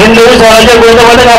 हिंदू स्वराज्य गोदवले का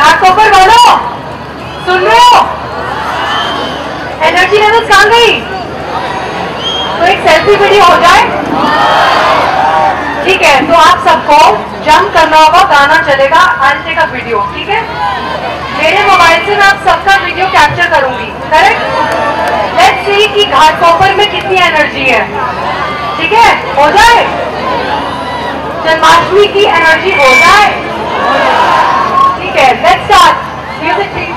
घाटकोपर वालों सुन लो, एनर्जी लेवल्स कहाँ गई? तो एक सेल्फी वीडियो हो जाए, ठीक है? तो आप सबको जंप करना होगा, गाना चलेगा, आंटे का वीडियो, ठीक है? मेरे मोबाइल से मैं आप सबका वीडियो कैप्चर करूंगी, करेक्ट? लेट्स सी कि घाटकोपर में कितनी एनर्जी है, ठीक है? हो जाए जन्माष्टमी की एनर्जी, हो जाए? Let's start. Music please.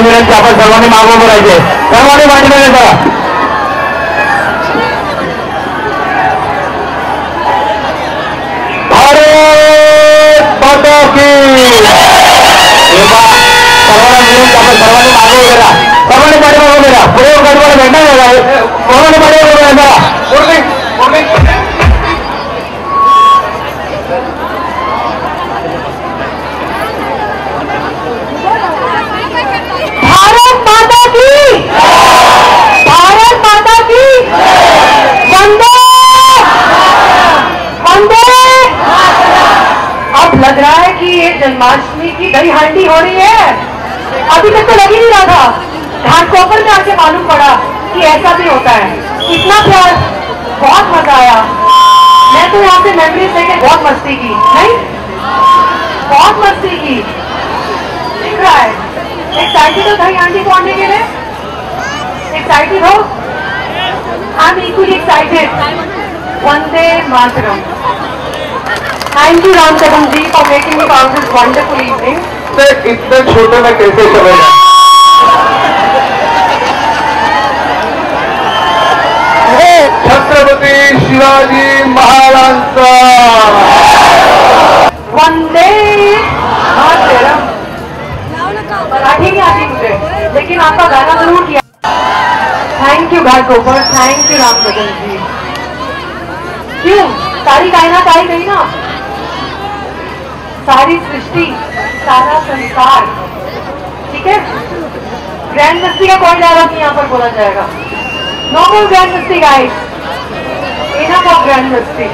विनंती आहे आपण सर्वांनी मागून बोलायचे, सर्वांनी मांडले जा. जन्माष्टमी की दही हांडी हो रही है. अभी तक तो लग ही नहीं रहा था, घाटकोपर में आके मालूम पड़ा कि ऐसा भी होता है. इतना प्यार, बहुत मजा आया. मैं तो यहाँ से मेमोरीज लेके बहुत मस्ती की, नहीं बहुत मस्ती की. दिख रहा है एक्साइटेड हो दही हांडी को आने के लिए, एक्साइटेड हो. I am equally excited. Vande Mataram. Thank you Ram Charan ji for making me pass this wonderful evening. इतने छोटे में कैसे चलेगा? छत्रपति शिवाजी महाराज का वंदे मातरम. मराठी नहीं आती मुझे, लेकिन आपका गाना जरूर किया. Thank you Ghatkopar, thank you Ram Charan ji. क्यों सारी कायनात आई गई ना, सारी सृष्टि, सारा संसार. ठीक है, ग्रैंड मिस्टी का कोई डायलॉग नहीं यहाँ पर बोला जाएगा. No more grand misty guys, enough of grand misty.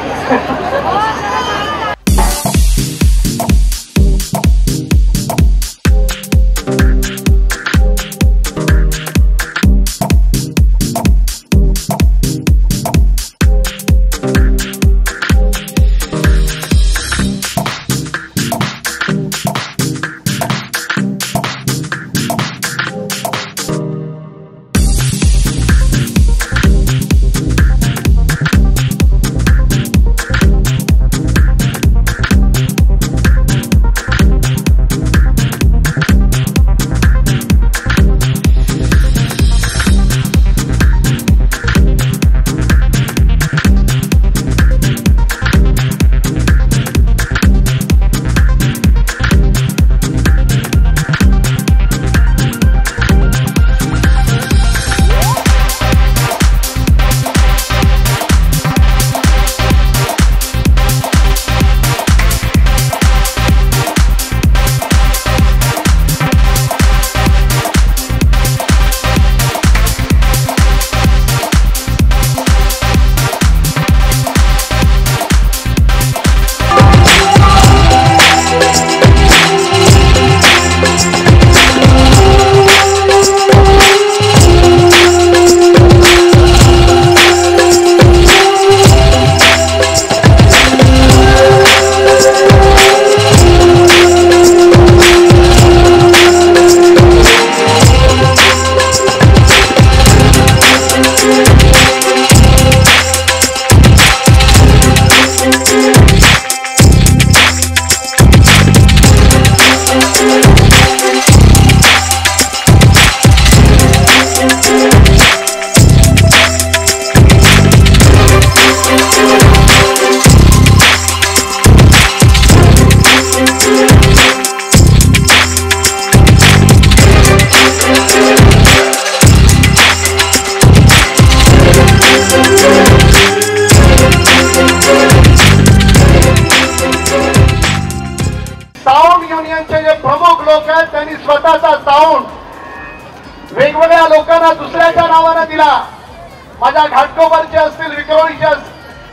माझ्या घाटकोपरचे असतील, विक्रोळीचे,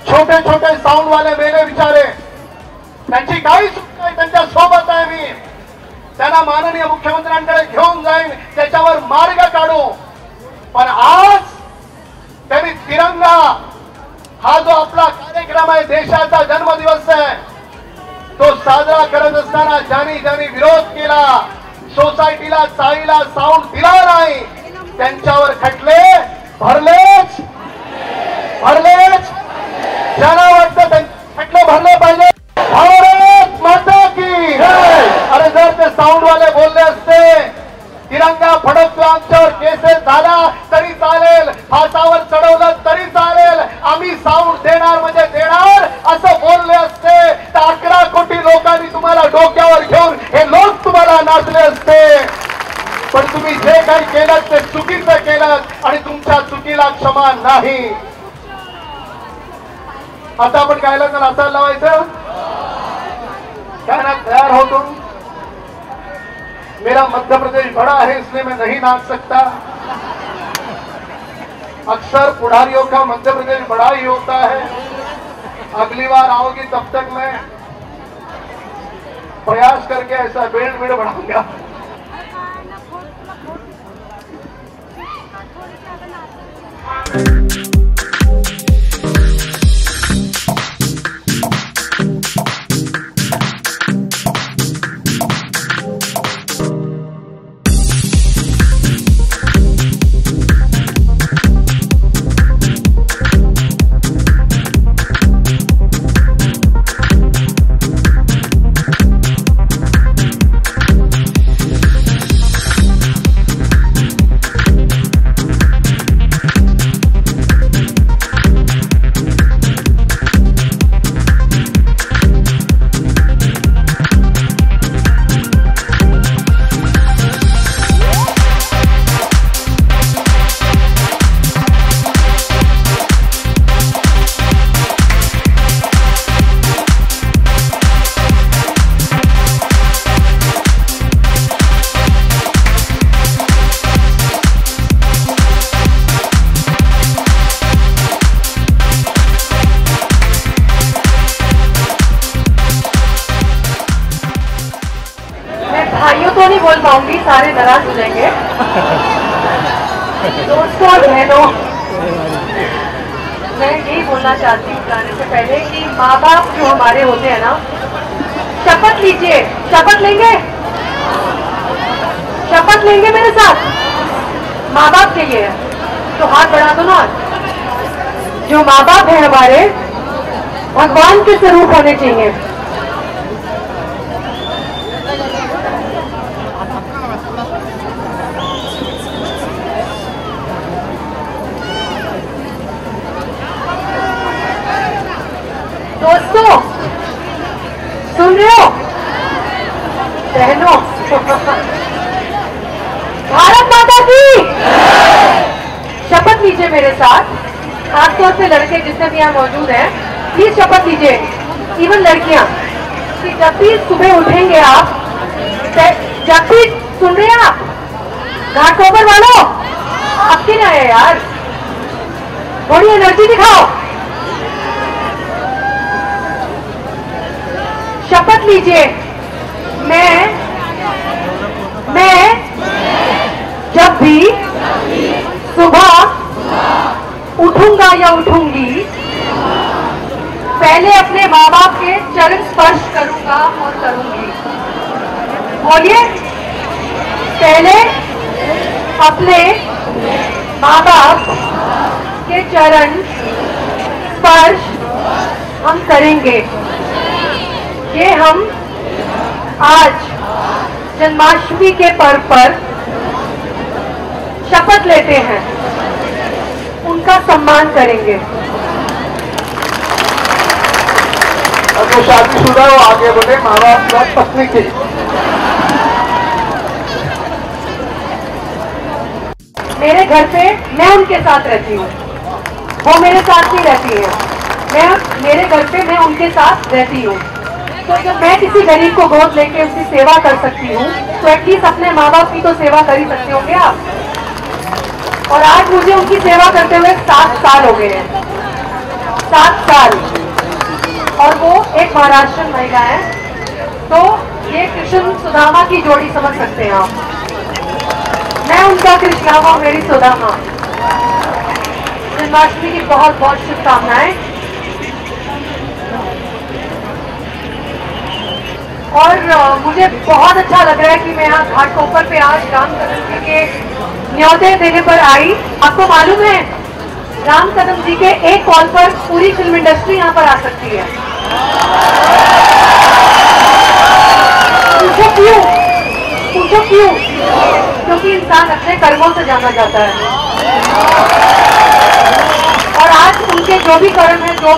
छोटे छोटे साऊंड वाले मेले विचारे, त्यांची काही चूक नाही, त्यांच्या सोबत आहे मी. त्यांना माननीय मुख्यमंत्र्यांकडे घेऊन जाईन, त्याच्यावर मार्ग काढू. पण आज त्यांनी तिरंगा हा जो आपला कार्यक्रम आहे, देशाचा जन्मदिवस आहे, तो साजरा करत असताना ज्यांनी ज्यांनी विरोध केला, सोसायटीला चाळीला साऊंड दिला नाही, त्यांच्यावर खटले भरलेच भरलेच. ज्यांना वाटतं खटले भरले पाहिजे. भारत माता की. अरे जर ते साऊंड वाले बोलले असते तिरंगा केलं ते चुकीचं केलं आणि तुमच्या चुकीला क्षमा नाही। आता आपण कायला तर आता लावायचं गाना तैयार हो तुम। मेरा मध्य प्रदेश बड़ा है इसलिए मैं नहीं नाच सकता। अक्सर पुढ़ारियों का मध्य प्रदेश बड़ा ही होता है। अगली बार आओगी तब तक मैं प्रयास करके ऐसा बेल्ट बेल्ट बढ़ाऊंगा। सारे नाराज हो जाएंगे दोस्तों और बहनों। मैं यही बोलना चाहती हूँ गाने से पहले कि माँ बाप जो हमारे होते हैं ना, शपथ लीजिए। शपथ लेंगे? शपथ लेंगे मेरे साथ? माँ बाप के लिए तो हाथ बढ़ा दो ना। जो माँ बाप है हमारे भगवान के स्वरूप होने चाहिए। दोस्तों सुन रहे हो बहनों? भारत माता की शपथ लीजिए मेरे साथ। खासतौर से लड़के जितने भी यहाँ मौजूद हैं, प्लीज शपथ लीजिए, इवन लड़कियाँ, कि जब भी सुबह उठेंगे आप, जब भी, सुन रहे हैं आप घाटकोपर वालों, आपके ना है यार, बड़ी एनर्जी दिखाओ। शपथ लीजिए मैं जब भी सुबह उठूंगा या उठूंगी, पहले अपने माँ बाप के चरण स्पर्श करूंगा और करूंगी। बोलिए, पहले अपने माँ बाप के चरण स्पर्श हम करेंगे। ये हम आज जन्माष्टमी के पर्व पर शपथ लेते हैं, उनका सम्मान करेंगे। अगर शादीशुदा हो आगे बढ़े, माँ बाप की पत्नी के। मेरे घर पे मैं उनके साथ रहती हूँ, वो मेरे साथ नहीं रहती है। मेरे घर पे मैं उनके साथ रहती हूँ। तो जब मैं किसी गरीब को गोद लेके उसकी सेवा कर सकती हूँ, तो एटलीस्ट अपने माँ बाप की तो सेवा कर ही सकते होंगे आप। और आज मुझे उनकी सेवा करते हुए 7 साल हो गए हैं, 7 साल। और वो एक महाराष्ट्र महिला है, तो ये कृष्ण सुदामा की जोड़ी समझ सकते हैं आप। मैं उनका कृष्णा और मेरी सुदामा। जन्माष्टमी की बहुत बहुत शुभकामनाएं। और मुझे बहुत अच्छा लग रहा है कि मैं यहाँ घाटकोपर पे आज राम कदम जी के न्योते देने पर आई। आपको मालूम है, राम कदम जी के एक कॉल पर पूरी फिल्म इंडस्ट्री यहाँ पर आ सकती है। पूछो क्यों? पूछो क्यों? क्योंकि इंसान अपने कर्मों से जाना जाता है। और आज उनके जो भी कर्म है, जो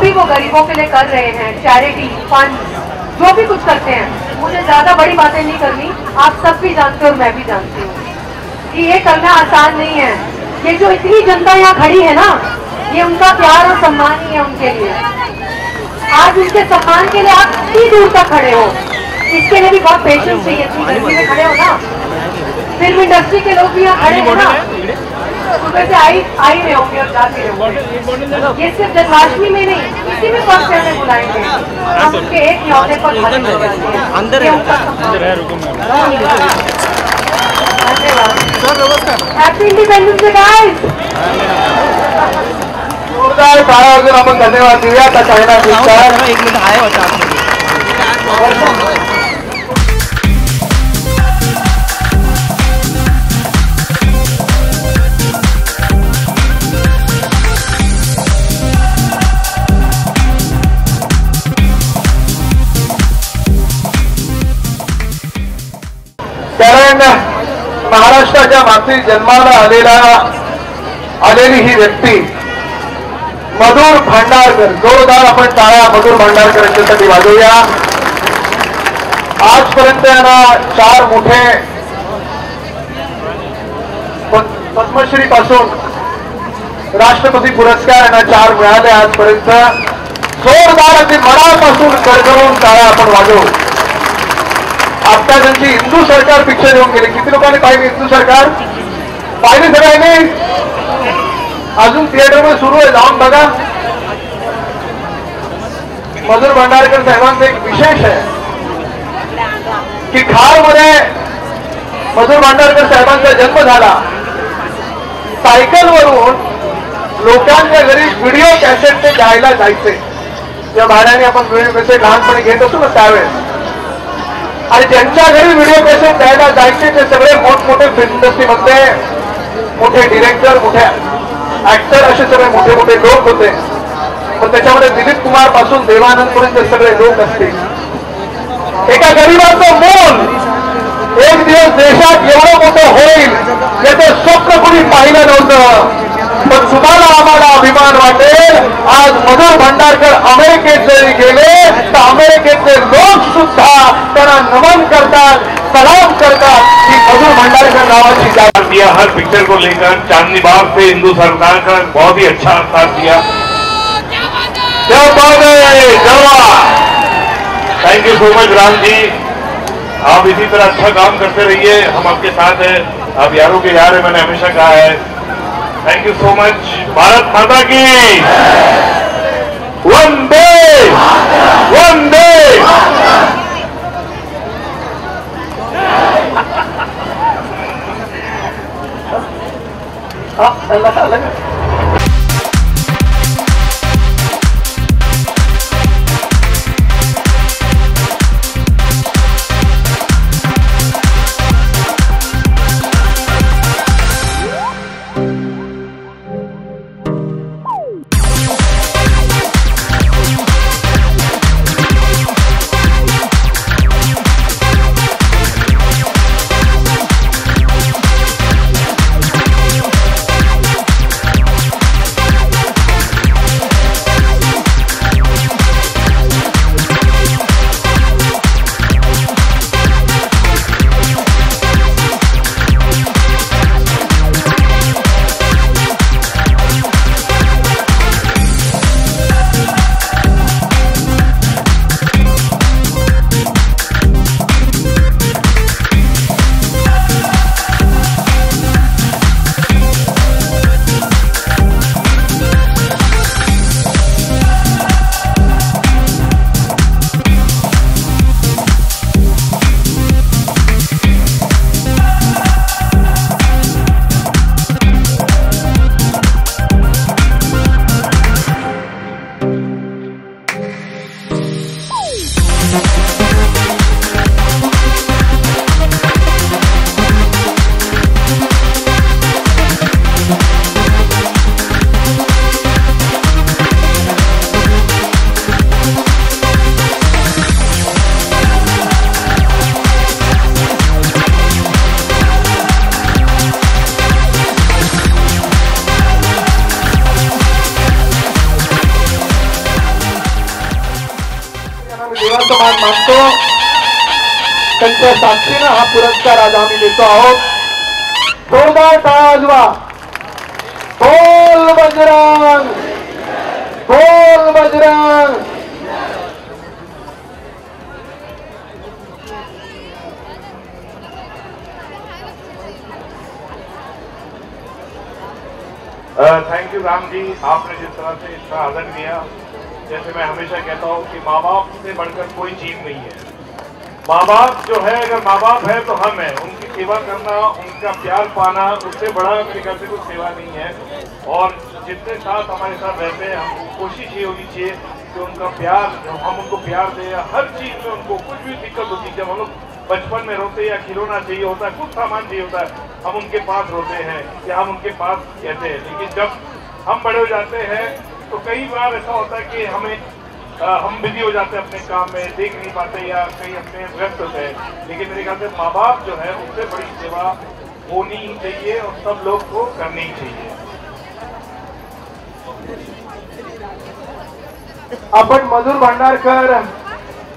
भी वो गरीबों के लिए कर रहे हैं, चैरिटी फंड जो भी कुछ करते हैं, मुझे ज्यादा बड़ी बातें नहीं करनी। आप सब भी जानते हो और मैं भी जानती हूँ। कि ये करना आसान नहीं है। ये जो इतनी जनता यहाँ खड़ी है ना, ये उनका प्यार और सम्मान ही है उनके लिए। आज उनके सम्मान के लिए आप इतनी दूर तक खड़े हो, इसके लिए भी बहुत पेशेंस चाहिए। इतनी गर्मी में खड़े हो ना, फिल्म इंडस्ट्री के लोग भी यहाँ खड़े हो ना, सुबह से आई में होंगे और जाते होंगे। ये सिर्फ जन्माष्टमी में नहीं, किसी भी फर्स्ट में बुलाएंगे हम उनके एक न्यौते पर खड़े हो जाते हैं। Happy Independence Day guys. जोरदार तारा और अपन धन्यवाद दिया था चाइना सरकार। एक मिनट आए और चार महाराष्ट्राच्या माती जन्माला आलेली ही व्यक्ती मधुर भांडारकर। जोरदार आपण टाळ्या मधुर भांडारकर यांच्यासाठी वाजवूया। आजपर्यंत यांना चार मोठे पद्मश्री पासून राष्ट्रपती पुरस्कार यांना चार मिळाले आजपर्यंत। जोरदार अगदी मनापासून कडकडून टाळ्या आपण वाजवू। आता त्यांची हिंदू सरकार पिक्चर येऊन गेली, किती लोकांनी पाहिजे? हिंदू सरकार पाहिजे सगळ्यांनी? अजून थिएटरमध्ये सुरू आहे, जाऊन बघा। मधुर भांडारकर साहेबांचं एक विशेष आहे की खारमध्ये मधुर भांडारकर साहेबांचा जन्म झाला। सायकलवरून लोकांच्या घरी व्हिडिओ कॅसेट ते घ्यायला जायचे, ज्या भाड्याने आपण व्हिडिओ कॅसेट लहानपणी घेत असतो ना त्यावेळेस। आणि ज्यांच्या घरी व्हिडिओ कॅसेट द्यायला जायचे ते सगळे मोठमोठे फिल्म इंडस्ट्रीमध्ये मोठे डिरेक्टर, मोठे ऍक्टर, असे सगळे मोठे मोठे लोक होते। पण त्याच्यामध्ये दिलीप कुमार पासून देवानंद पर्यंत सगळे लोक असतील। एका गरीबाचं मूल एक दिवस देशात एवढं मोठं होईल याचं स्वप्न कुणी पाहिलं नव्हतं, पण तुम्हाला आम्हाला अभिमान वाटेल। आज मधुर भांडारकर अमेरिकेत जरी गेले तर अमेरिकेतले लोक सुद्धा त्यांना नमन करतात, सलाम करतात। की मधुर भांडारकर नावाची जागा दिया। हर पिक्चर को लेकर चांदनी बाग से हिंदू सरकार का बहुत ही अच्छा साथ दिया। Thank you so much Ram ji, आप इसी तरह अच्छा काम करते रहिए, हम आपके साथ हैं, आप यारों के यार है, मैंने हमेशा कहा है। Thank you so much. Bharat माता की वंदे वंदे। त्यांच्या साक्षीनं हा पुरस्कार आज आम्ही देतो आहोत। तोड़ा ताजवा बोल बजरंग थैंक यू राम जी, आपने जिस तरह से इसका आदर किया, जैसे मैं हमेशा कहता हूँ कि माँ बाप से बढ़कर कोई चीज नहीं है। माँ बाप जो है, अगर माँ बाप है तो हम हैं। उनकी सेवा करना, उनका प्यार पाना, उससे बड़ा तरीका से कुछ सेवा नहीं है। और जितने साथ हमारे साथ रहते हैं, हमको कोशिश ये होनी चाहिए कि उनका प्यार, हम उनको प्यार दें। हर चीज़ में उनको कुछ भी दिक्कत होती है, जब हम लोग बचपन में रोते या खिलौना चाहिए होता है, कुछ सामान चाहिए होता है, हम उनके पास रोते हैं या हम उनके पास कहते हैं। लेकिन जब हम बड़े हो जाते हैं तो कई बार ऐसा होता है कि हमें हम बिजी हो जाते हैं अपने काम में, देख नहीं पाते या कहीं अपने व्यस्त होते हैं। लेकिन मेरे ख्याल से माँ बाप जो है, उससे बड़ी सेवा होनी ही चाहिए और सब लोग को करनी ही चाहिए। अपन मधुर भांडारकर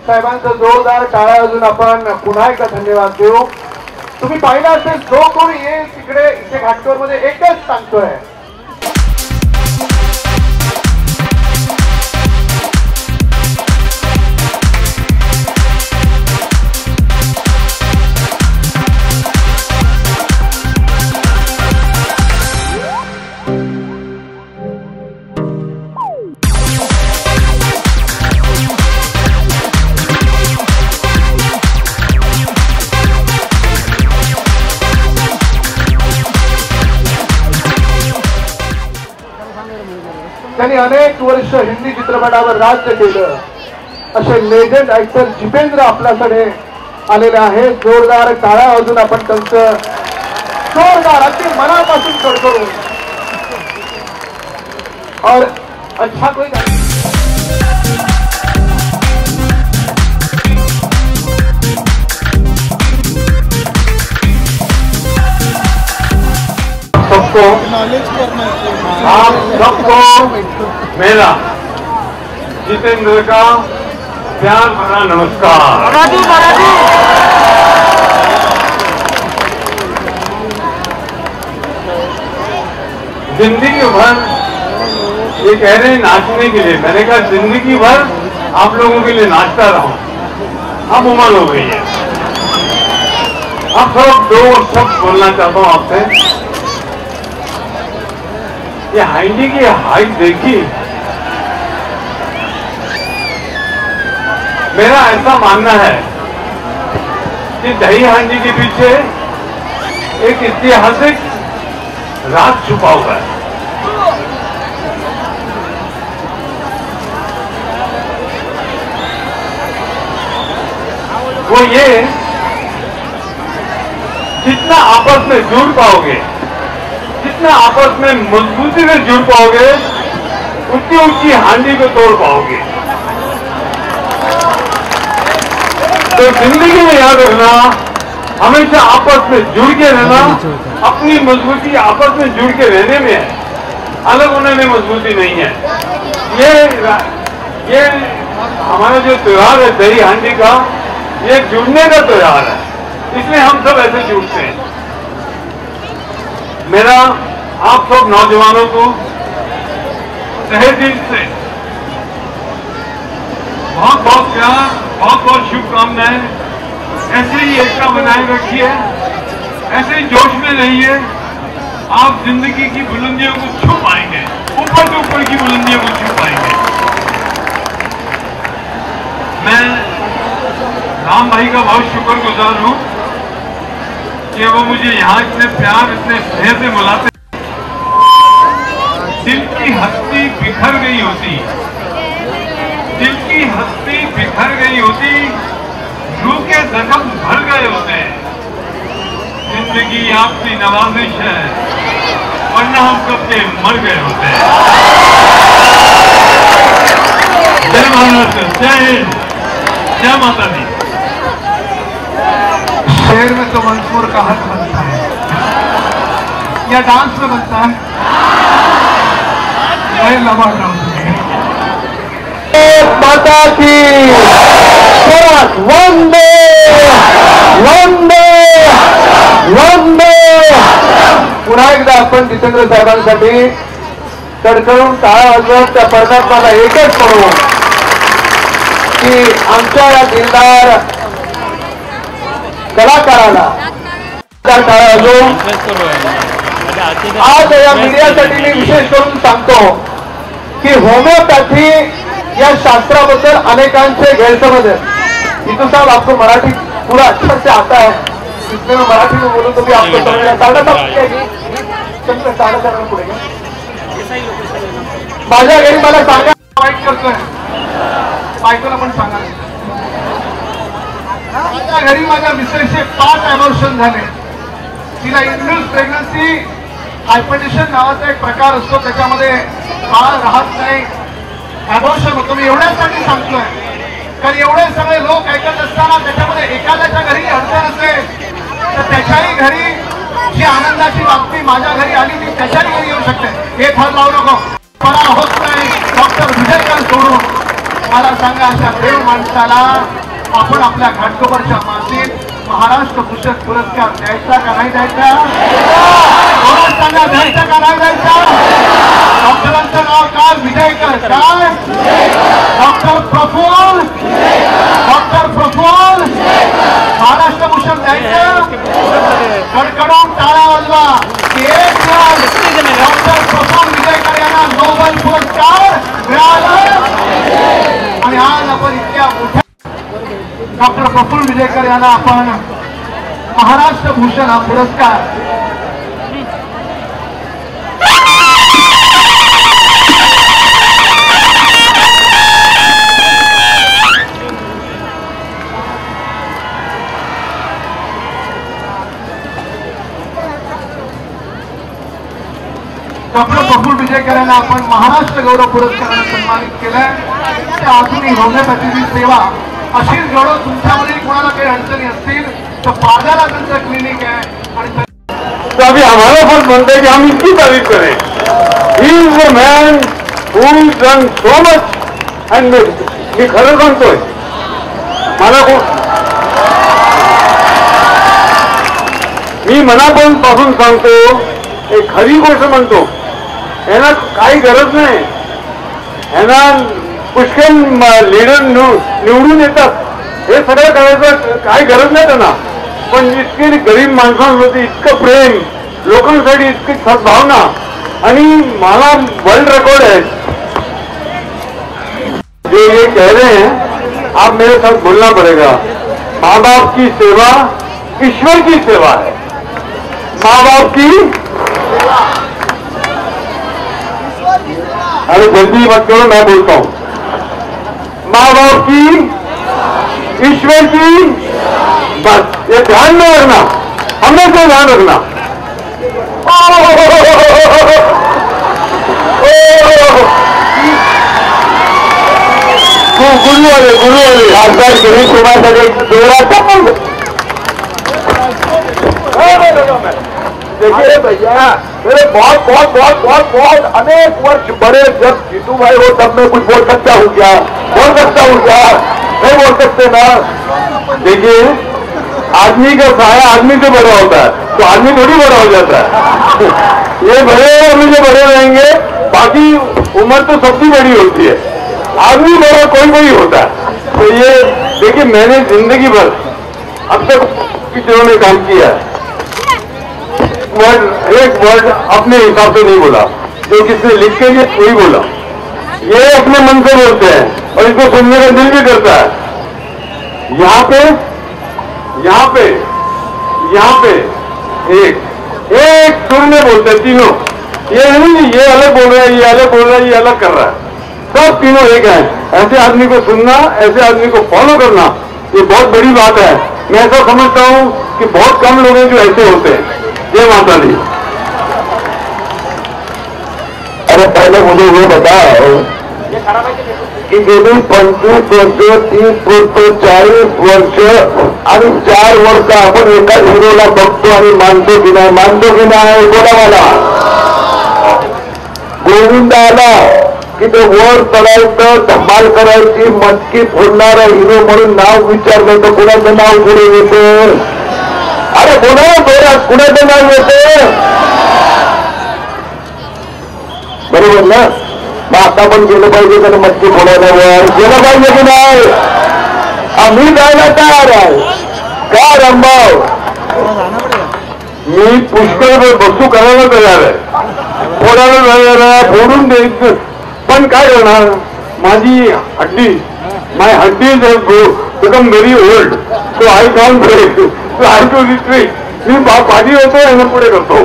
साहेबांचं जोरदार टाळ्या वाजवून आपण पुन्हा एकदा धन्यवाद देऊ। तुम्ही पाहिलं असेल, जो कोणी येईल तिकडे इथे घाटकोपर मध्ये एकच सांगतोय, अनेक वर्ष हिंदी चित्रपटावर राज्य केलं, असे लेजेंड ऍक्टर जितेंद्र आपल्याकडे आलेले आहेत। जोरदार टाळ्या वाजवून आपण त्यांचं जोरदार अगदी मनापासून कडकडून और अच्छा कोई सबको आप सबको मेरा जितेंद्र का प्यार भरा नमस्कार। जिंदगी भर ये कह रहे हैं नाचने के लिए, मैंने कहा जिंदगी भर आप लोगों के लिए नाचता रहा। अब उम्र हो गई है, अब सब दो शब्द बोलना चाहता हूँ आपसे। ये हाइंडी की हाइट देखी, मेरा ऐसा मानना है कि दही हांडी के पीछे एक ऐतिहासिक राज छुपा हुआ है। वो ये, जितना आपस में जुड़ पाओगे, जितना आपस में मजबूती से जुड़ पाओगे, उतनी ऊंची हांडी को तोड़ पाओगे। तो जिंदगी में याद रखना, हमेशा आपस में जुड़ के रहना। अपनी मजबूती आपस में जुड़ के रहने में है, अलग होने में मजबूती नहीं है। ये हमारा जो त्योहार है दही हांडी का, ये जुड़ने का त्योहार है, इसलिए हम सब ऐसे जुड़ते हैं। मेरा आप सब नौजवानों को तहे दिल से बहुत बहुत प्यार, बहुत बहुत शुभकामनाएं। ऐसे ही एकता बनाए रखिए, ऐसे ही जोश में रहिए, आप जिंदगी की बुलंदियों को छू पाएंगे, ऊपर से ऊपर की बुलंदियों को छू पाएंगे। मैं राम भाई का बहुत शुक्रगुजार हूँ कि वो मुझे यहाँ इतने प्यार, इतने स्नेह से बुलाते। दिल की हस्ती बिखर गई होती, दिल की हस्ती बिखर गई होती, रूह के जख्म भर गए होते। जिंदगी आपकी नवाजिश है, वरना हम कब से मर गए होते। जय भारत, जय हिंद, जय माता दी। शहर में तो मंसूर का हक बनता है या डांस में बनता है। मैं लगा रहा हूँ माता की वंदे वंदे वंदे मातरम. पुन्हा एकदा आपण जितेंद्र साहेबांसाठी कडकडून टाळ्या वाजवत त्या परमात्म्याला एकच करू की आमच्या या दिलदार कलाकाराला टाळ्या वाजवून आज या मीडियासाठी मी विशेष करून सांगतो की होमिओपॅथी या शास्त्राबद्दल अनेकांचे गैरसमज आहेत. हिंदू साहब आपको मराठी पूरा अच्छे से आता है, इसमें मैं मराठी में बोलूँ तो भी आपको समझना साढ़े सात पड़ेगा. माझ्या घरी मला सांगा वाईट करतोय बायकोला पण सांगा. माझ्या घरी माझ्या मिसेसचे 5 ॲबॉर्शन झाले. तिला इंड्यूस प्रेग्नन्सी हायपरटेन्शन नावाचा एक प्रकार असतो, त्याच्यामध्ये बाळ राहत नाही, ॲबॉर्शन होतो. मी एवढ्यासाठी सांगतोय कारण एवढे सगळे लोक ऐकत असताना त्याच्यामध्ये एखाद्याच्या घरी अडचण असेल तर त्याच्याही घरी जी आनंदाची बातमी माझ्या घरी आली ती त्याच्याही घरी येऊ शकते. हे फार लावू नको, मला होत नाही डॉक्टर विजयकर सोडून. मला सांगा अशा देव माणसाला आपण आपल्या घाटकोपरच्या मातीत महाराष्ट्र कृषक पुरस्कार द्यायचा का नाही द्यायचा? सांगा द्यायचा का नाही द्यायचा? डॉक्टरांचं नाव काय? विजयकर. काय डॉक्टर प्रफुल? डॉक्टर प्रफुल महाराष्ट्र भूषण द्यायचं. कडकडून टाळ्या वाजवा की एक डॉक्टर प्रफुल विजयकर यांना नोबेल पुरस्कार मिळाला. आणि आज आपण इतक्या मोठ्या डॉक्टर प्रफुल विजयकर यांना आपण महाराष्ट्र भूषण हा पुरस्कार डॉक्टर प्रफुल विजयकरांना आपण महाराष्ट्र गौरव पुरस्काराने सन्मानित केलंय. त्या आधुनिक होमिओपॅथीची सेवा अशीच गौरव. तुमच्यामध्ये कोणाला काही अडचणी असतील तर पाजाला त्यांचं क्लिनिक आहे आणि आम्ही आम्हाला पण म्हणतोय की आम्ही इतकी तारीफ करेल. He is a man who is done so much. And मी खरं सांगतोय मला मी मनापासून सांगतो एक खरी गोष्ट म्हणतो. यांना काही गरज नाही, यांना पुष्कळ लीडर निवडून येतात, हे सगळं करायचं काही गरज नाही त्यांना. पण इतकी गरीब माणसांवरती इतकं प्रेम, लोकांसाठी इतकी सद्भावना. आणि मला वर्ल्ड रेकॉर्ड आहे जे ये कह रहे हैं आप मेरे साथ बोलना पड़ेगा. माँ बाप की सेवा ईश्वर की सेवा है. माँ बाप की अरे जल्दी मत करो, मैं बोलता हूं. माँ बाप की ईश्वर की बस ये ध्यान में रखना, हमेशा ध्यान रखना. गुरु वाले खासदार गणेश कुमार जोड़ा. देखिए भैया मेरे बहुत बहुत बहुत बहुत बहुत अनेक वर्ष बड़े जब जीतू भाई हो तब मैं कुछ बोल सकता हूँ क्या? नहीं बोल सकते ना. देखिए आदमी का सहारा आदमी से बड़ा होता है, तो आदमी थोड़ी बड़ा हो जाता है. ये बड़े आदमी से बड़े रहेंगे, बाकी उम्र तो सबकी बड़ी होती है, आदमी बड़ा कोई होता है. तो ये देखिए मैंने जिंदगी भर अब तक किसी ने काम किया है, एक वर्ड अपने हिसाब से नहीं बोला, जो किसने लिख के लिए नहीं बोला. ये अपने मन से बोलते हैं और इसको सुनने का दिल भी करता है. यहाँ पे एक सुर में बोलते हैं तीनों. ये नहीं ये अलग बोल रहा है, ये अलग बोल रहा है, ये अलग कर रहा है, सब तीनों एक है. ऐसे आदमी को सुनना, ऐसे आदमी को फॉलो करना ये बहुत बड़ी बात है. मैं ऐसा समझता हूं कि बहुत कम लोग हैं जो ऐसे होते हैं. जय माता दी. अरे पहले मुझे ये बताओ कि गेली 25, 40 वर्ष आणि 4 वर्ष आपण एका हिरोला बघतो आणि मानतो की नाही बोला मला. गोविंद आला की ते वर चढायचं, धमाल करायची, मटकी फोडणारा हिरो म्हणून नाव विचारलं तर कोणाचं नाव पुढे येतं? अरे बोलो बोला कुणाचं नाव घेतलं बरोबर ना मग आता पण गेलं पाहिजे तर मस्ती बोलायला गेलं पाहिजे की नाही आम्ही जायला तयार आहे का रंभाव मी पुष्कळ वस्तू करायला तयार आहे फोडायला तयार आहे फोडून द्यायचं पण काय करणार माझी हड्डी माय हड्डी एकदम very old so I can't break so I to retreat मी भाजी होतो यांना पुढे करतो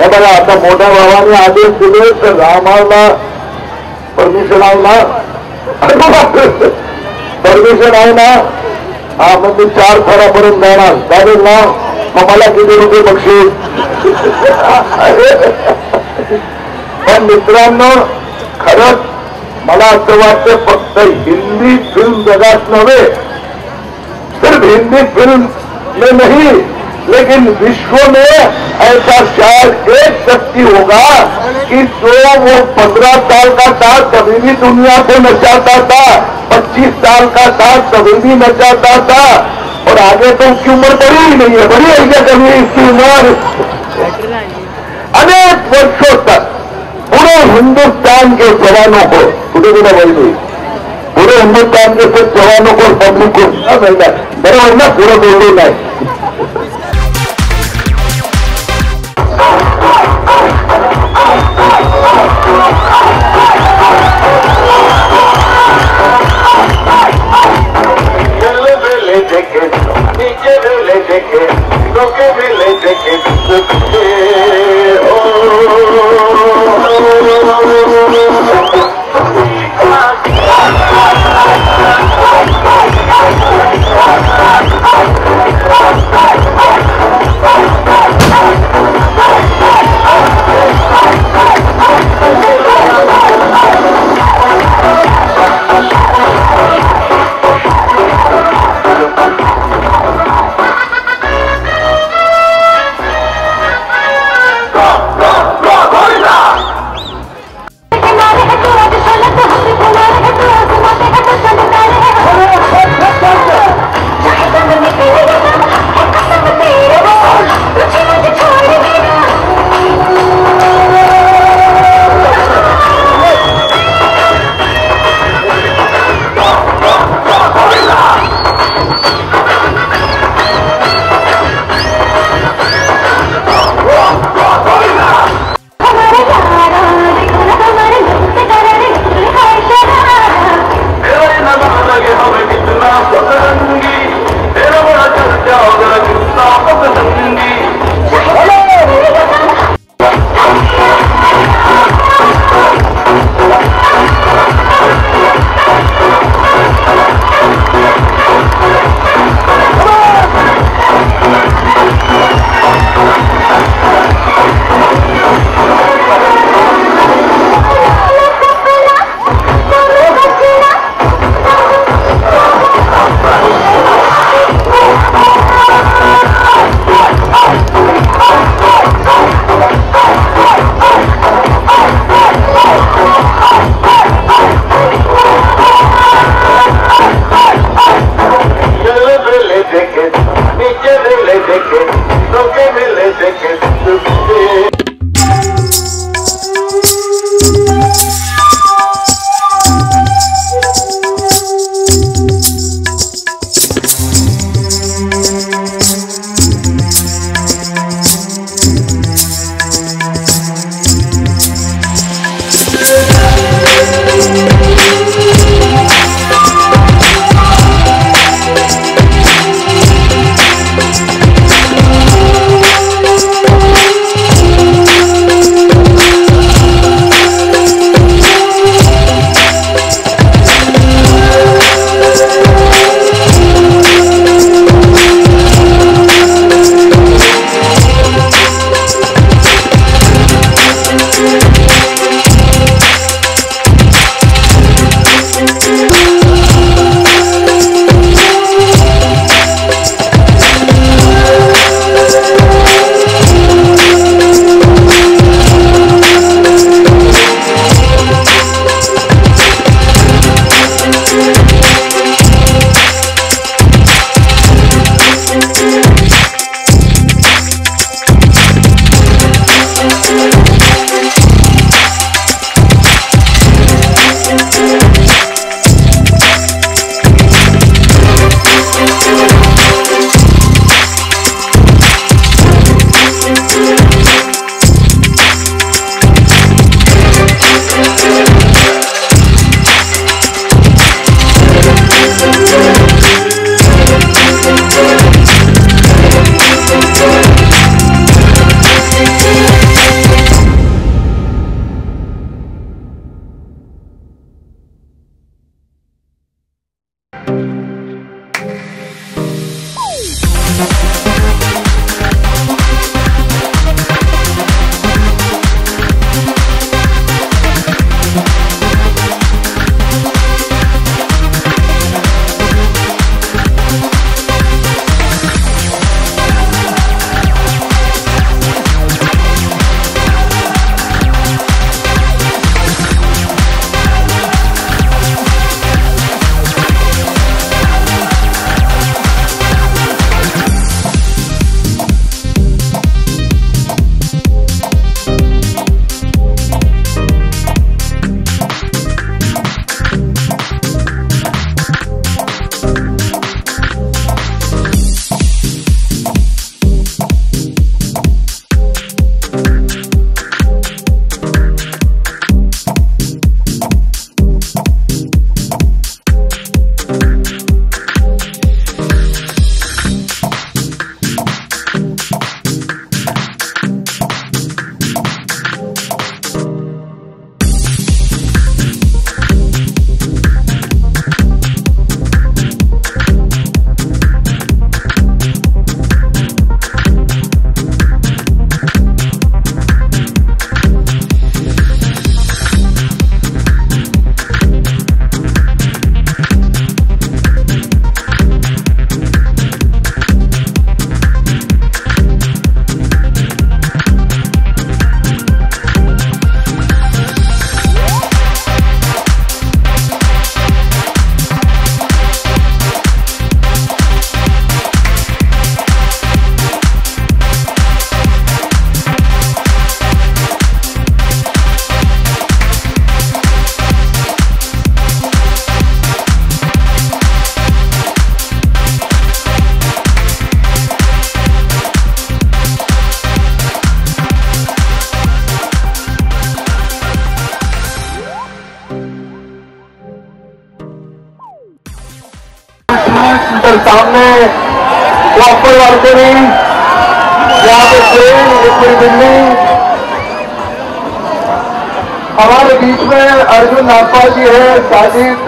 हे बघा आता मोठ्या भावाने आदेश दिले तर रामाला परमिशन आहे ना परमिशन आहे ना हा मग मी 4 थरापर्यंत जाणार चालेल ना मग मला किती रुपये बक्षीस पण मित्रांनो खरंच मला असं वाटतं फक्त हिंदी फिल्म जगात नव्हे सिर्फ हिंदी फिल्म में नहीं लेकिन विश्व में ऐसा शायद एक शक्ति होगा कि जो वो 15 साल का था कभी भी दुनिया से न जाता था 25 साल का था कभी भी न जाता था और आगे तो उसकी उम्र बड़ी ही नहीं है बड़ी है क्या कभी इसकी उम्र अनेक वर्षों तक पूरे हिंदुस्तान के जवानों को पूरे बिना वही पूरे हिंदुस्तान के सब जवानों को पब्लिक को मिलता है बराबर ना पूरा बोलने लायक सामने प्रॉपर वाले में यहाँ पे ट्रेन, पूरी बिल्डिंग। हमारे बीच में अर्जुन नागपा जी है, साजिद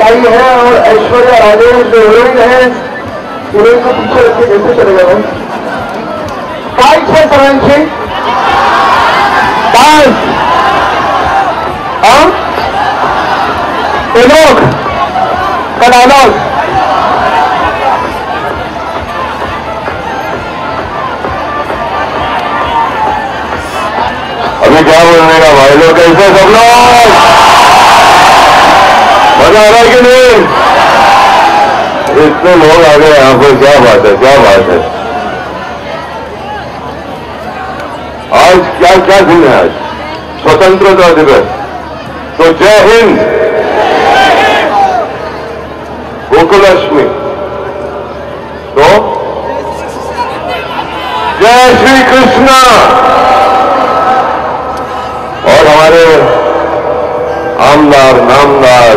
ताई है और ऐश्वर्या राजेश जो हीरोइन है। हीरोइन को पीछे रख के कैसे चलेगा भाई? फाइट है सरांशी डांस और लोग का डायलॉग। अभी क्या बोलने का भाई लोग? कैसे सब लोग? मजा आ रहा है कि नहीं? इतने लोग आ गए यहाँ पर, क्या बात है, क्या बात है। आज क्या क्या दिन है, आज स्वतंत्रता दिवस। तो जय हिंद। गोकुलक्ष्मी तो जय श्री कृष्णा। और हमारे आमदार, नामदार,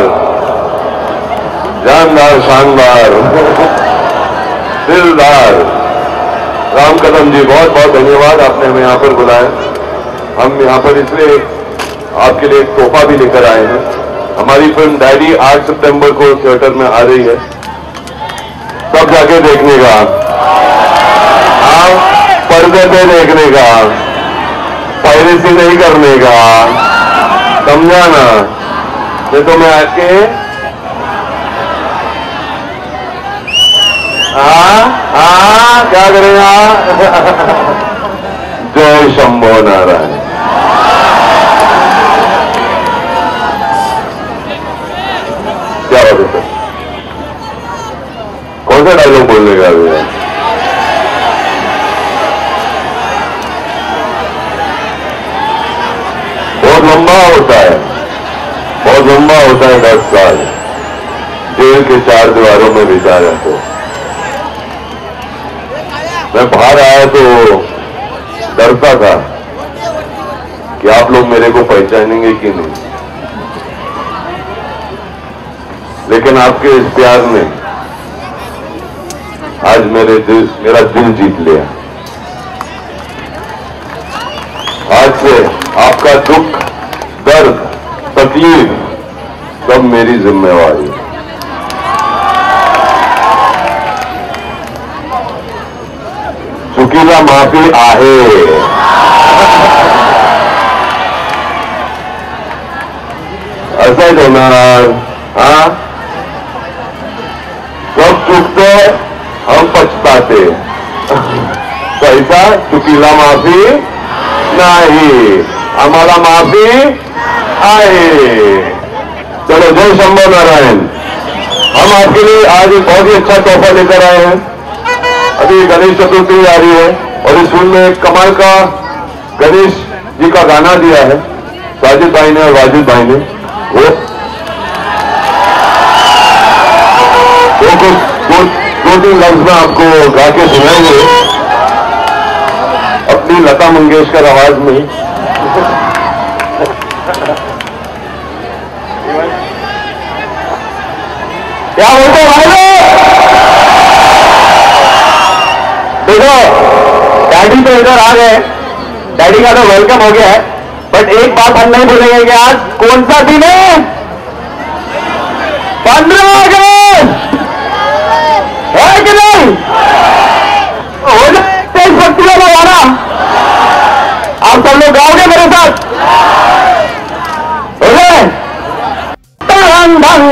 जानदार, शानदार, दिलदार राम कदम जी, बहुत बहुत धन्यवाद, आपने हमें यहां पर बुलाया। हम यहां पर इसलिए आपके लिए एक तोहफा भी लेकर आए हैं। हमारी फिल्म डायरी 8 सितंबर को थिएटर में आ रही है, सब जाके देखने का, आप पर्दे पे देखने का, पायरेसी नहीं करने का, समझा ना? नहीं तो मैं आके क्या करेगा? जय शंभो नारायण। कौन सा डायलॉग बोलने का अभी? बहुत लंबा होता है, बहुत लंबा होता है। 10 साल जेल के 4 दीवारों में बिता रहा तो मैं बाहर आया तो डरता था कि आप लोग मेरे को पहचानेंगे कि नहीं, लेकिन आपके इस प्यार ने आज मेरा दिल जीत लिया। आज से आपका दुख, दर्द, तकलीफ सब मेरी जिम्मेवारी है। चुकीला माफी आहे। असं होणार हाँ, सब चुकते हम पछताते। पैसा चुकीला माफी नहीं, हमारा माफी आए। चलो जय शंभो नारायण। हम आपके लिए आज एक बहुत ही अच्छा तोहफा लेकर आए हैं। अभी गणेश चतुर्थी आ रही है और इस फिल्म में कमाल का गणेश जी का गाना दिया है साजिद भाई ने और वाजिद भाई ने। वो कुछ 2-3 लफ्ज में आपको गा के सुनाएंगे अपनी लता मंगेशकर आवाज में। क्या बोलते भाई लोग? देखो डैडी तो इधर आ गए, डैडी का तो वेलकम हो गया है, बट एक बात हम नहीं भूलेंगे कि आज कौन सा दिन है? 15 अगस्त है कि नहीं? हो जाए इस भक्ति का गाना। आप सब लोग गाओगे मेरे साथ? हो जाए। दंग दंग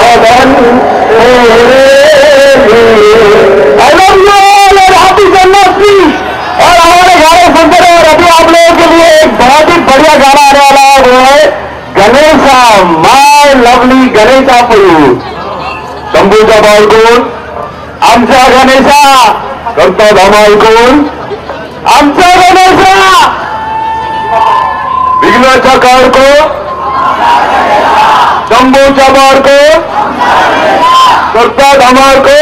वतन Ganesha, my lovely Ganesha for you. Sambuja Balkun, Amcha Ganesha, Karta Dhamalkun, Amcha Ganesha, Vigna Chakarko, Sambuja Balko, Karta Dhamalko.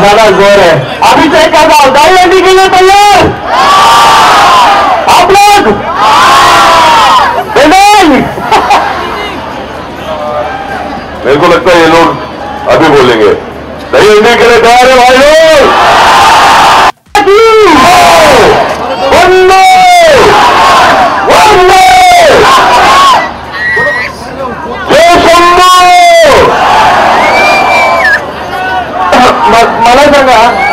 ज्यादा जोर है अभी चेक कर रहा हूं। दाई हंडी के लिए तैयार आप लोग? मेरे को लगता है ये लोग अभी बोलेंगे दाई हंडी के लिए तैयार है भाई लोग। वंदे वंदे जय शंभू। मला सांगा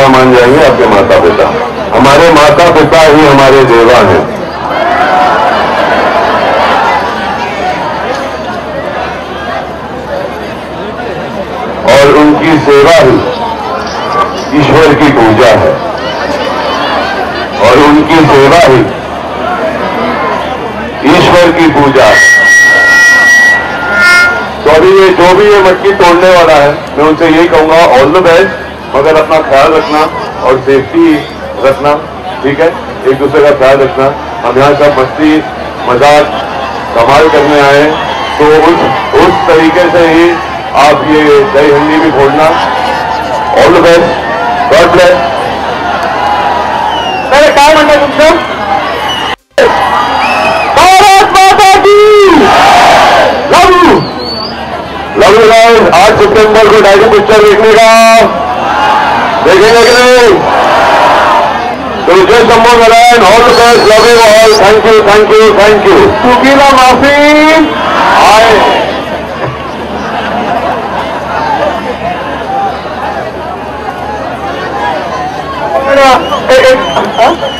देवा मान जाएंगे आपके माता पिता। हमारे माता पिता ही हमारे देवा हैं। और उनकी सेवा ही ईश्वर की पूजा है और उनकी सेवा ही ईश्वर की पूजा है। सॉरी, ये जो भी ये मटकी तोड़ने वाला है मैं उनसे यही कहूंगा ऑल द बेस्ट, मगर अपना ख्याल रखना और सेफ्टी रखना, ठीक है? एक दूसरे का ख्याल रखना। हम यहाँ सब मस्ती मजाक कमाल करने आए तो उस तरीके से ही आप ये दही हंडी भी फोड़ना। All the best, God bless. Sir क्या मानना है तुमसे? Love you guys. 8 सितंबर को डायरी पिक्चर देखेंगे कि नहीं? तो Vijay Shambhu Narayan, all the best, love you all. Thank you, thank you, thank you. सुकीला माफी आए। एक